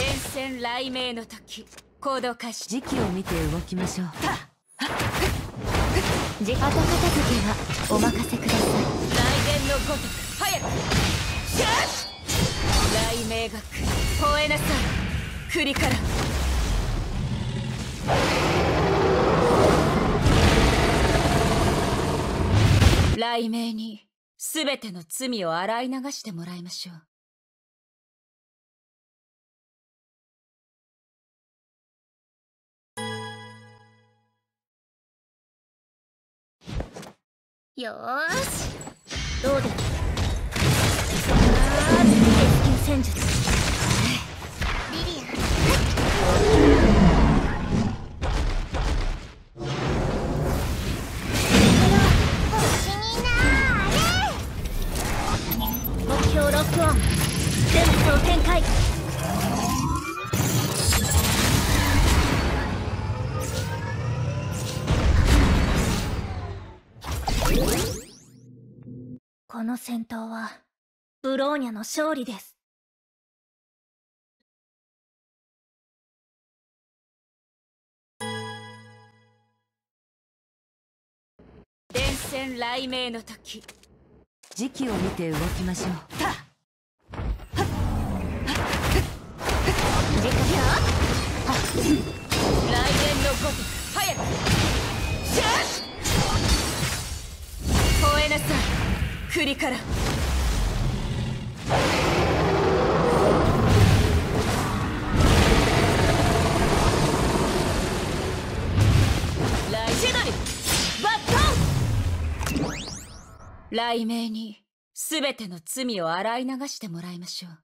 電線雷鳴の時、行動開始。時期を見て動きましょう。後片付けはお任せください。雷電のごとく早くシャッ！雷鳴が来る。吠えなさい栗から雷鳴に全ての罪を洗い流してもらいましょう。よーし、どうだろう。鉄球戦術。リリアン。星になーれ。目標ロックオン。全部を展開。この戦闘はブローニャの勝利です。電線雷鳴の時、時期を見て動きましょう。雷電のごとく早くシャッ！吠えなさい栗から。雷鳴に全ての罪を洗い流してもらいましょう。